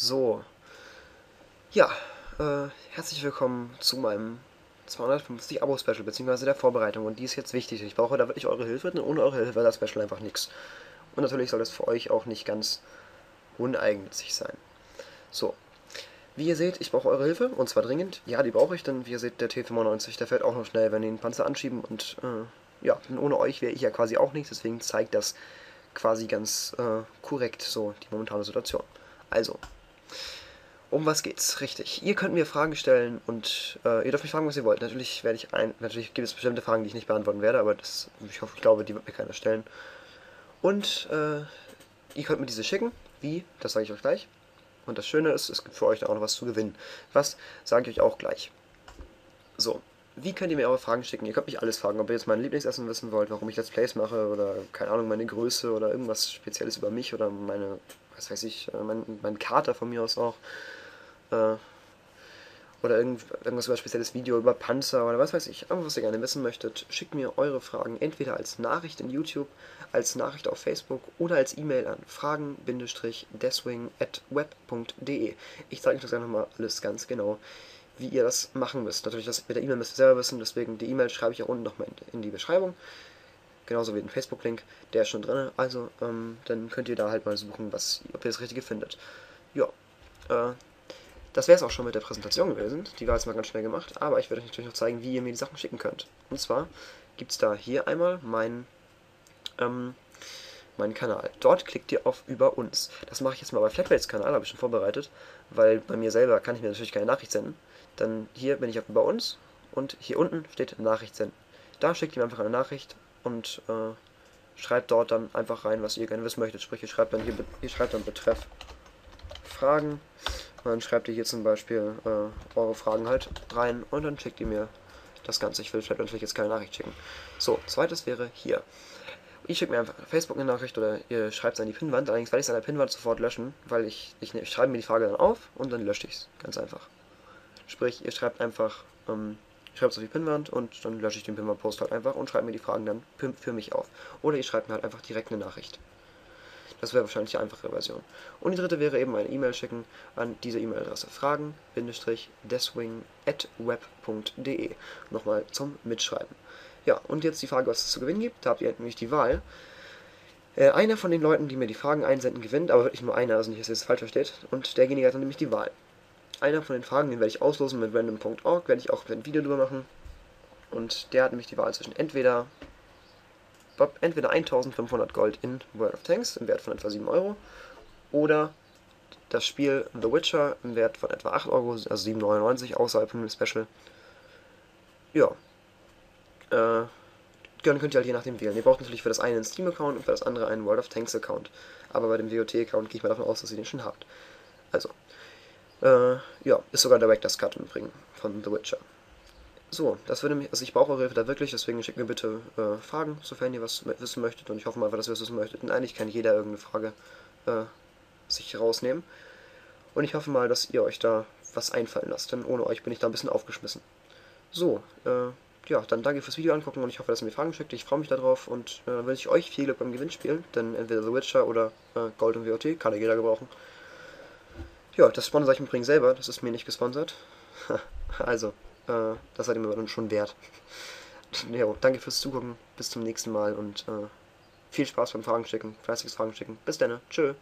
So, ja, herzlich willkommen zu meinem 250 Abo-Special, beziehungsweise der Vorbereitung, und die ist jetzt wichtig. Ich brauche da wirklich eure Hilfe, denn ohne eure Hilfe wäre das Special einfach nichts. Und natürlich soll das für euch auch nicht ganz uneigennützig sein. So, wie ihr seht, ich brauche eure Hilfe, und zwar dringend. Ja, die brauche ich, denn wie ihr seht, der T95, der fährt auch noch schnell, wenn ihr den Panzer anschieben, und ja, denn ohne euch wäre ich ja quasi auch nichts, deswegen zeigt das quasi ganz korrekt so die momentane Situation. Also, um was geht's? Richtig. Ihr könnt mir Fragen stellen und ihr dürft mich fragen, was ihr wollt. Natürlich werde ich natürlich gibt es bestimmte Fragen, die ich nicht beantworten werde, aber das, ich glaube, die wird mir keiner stellen. Und ihr könnt mir diese schicken. Wie? Das sage ich euch gleich. Und das Schöne ist, es gibt für euch da auch noch was zu gewinnen. Was sage ich euch auch gleich. So, wie könnt ihr mir eure Fragen schicken? Ihr könnt mich alles fragen, ob ihr jetzt mein Lieblingsessen wissen wollt, warum ich Let's Plays mache oder, keine Ahnung, meine Größe oder irgendwas Spezielles über mich oder meine, was weiß ich, mein Kater von mir aus auch. Oder irgendwas über ein spezielles Video, über Panzer oder was weiß ich. Aber was ihr gerne wissen möchtet, schickt mir eure Fragen entweder als Nachricht in YouTube, als Nachricht auf Facebook oder als E-Mail an fragen-deswing@web.de. Ich zeige euch das einfach mal alles ganz genau, wie ihr das machen müsst. Natürlich, das mit der E-Mail müsst ihr selber wissen, deswegen die E-Mail schreibe ich auch unten nochmal in die Beschreibung. Genauso wie den Facebook-Link, der ist schon drin. Also, dann könnt ihr da halt mal suchen, ob ihr das Richtige findet. Ja, das wäre es auch schon mit der Präsentation gewesen. Die war jetzt mal ganz schnell gemacht, aber ich werde euch natürlich noch zeigen, wie ihr mir die Sachen schicken könnt. Und zwar gibt es da hier einmal meinen Kanal. Dort klickt ihr auf Über uns. Das mache ich jetzt mal bei Flatbase Kanal, habe ich schon vorbereitet, weil bei mir selber kann ich mir natürlich keine Nachricht senden. Dann hier bin ich auf Über uns und hier unten steht Nachricht senden. Da schickt ihr mir einfach eine Nachricht und schreibt dort dann einfach rein, was ihr gerne wissen möchtet. Sprich, ihr schreibt dann hier, ihr schreibt dann Betreff Fragen. Und dann schreibt ihr hier zum Beispiel eure Fragen halt rein und dann schickt ihr mir das Ganze. Ich will vielleicht natürlich jetzt keine Nachricht schicken. So, zweites wäre hier. Ihr schickt mir einfach Facebook eine Nachricht oder ihr schreibt es an die Pinnwand. Allerdings werde ich es an der Pinnwand sofort löschen, weil ich schreibe mir die Frage dann auf und dann lösche ich es. Ganz einfach. Sprich, ihr schreibt einfach, ich schreibe es auf die Pinnwand und dann lösche ich den Pinnwand-Post halt einfach und schreibe mir die Fragen dann für mich auf. Oder ihr schreibt mir halt einfach direkt eine Nachricht. Das wäre wahrscheinlich die einfachere Version. Und die dritte wäre eben eine E-Mail schicken an diese E-Mail-Adresse fragen-deswing@web.de. Nochmal zum Mitschreiben. Ja, und jetzt die Frage, was es zu gewinnen gibt. Da habt ihr nämlich die Wahl. Einer von den Leuten, die mir die Fragen einsenden, gewinnt, aber wirklich nur einer, also nicht, dass ihr es falsch versteht. Und derjenige hat dann nämlich die Wahl. Einer von den Fragen, den werde ich auslosen mit random.org, werde ich auch ein Video drüber machen. Und der hat nämlich die Wahl zwischen entweder 1500 Gold in World of Tanks im Wert von etwa 7 Euro oder das Spiel The Witcher im Wert von etwa 8 Euro, also 7,99 außerhalb von dem Special. Ja, dann könnt ihr halt je nachdem wählen. Ihr braucht natürlich für das eine einen Steam-Account und für das andere einen World of Tanks-Account. Aber bei dem WOT-Account gehe ich mal davon aus, dass ihr den schon habt. Also, ja, ist sogar Director's Cut im Übrigen von The Witcher. So, das würde mich, also ich brauche eure Hilfe da wirklich, deswegen schickt mir bitte Fragen, sofern ihr was wissen möchtet, und ich hoffe mal, dass ihr was wissen möchtet, und eigentlich kann jeder irgendeine Frage sich rausnehmen. Und ich hoffe mal, dass ihr euch da was einfallen lasst, denn ohne euch bin ich da ein bisschen aufgeschmissen. So, ja, dann danke fürs Video angucken und ich hoffe, dass ihr mir Fragen schickt, ich freue mich darauf und dann wünsche ich euch viel Glück beim Gewinnspiel, denn entweder The Witcher oder Gold und WOT kann ja jeder gebrauchen. Ja, das sponsere ich im Übrigen selber, das ist mir nicht gesponsert. Also, das seid ihr mir dann schon wert. Jo, danke fürs Zugucken, bis zum nächsten Mal und viel Spaß beim Fragen schicken, fleißiges Fragen schicken. Bis dann, tschö.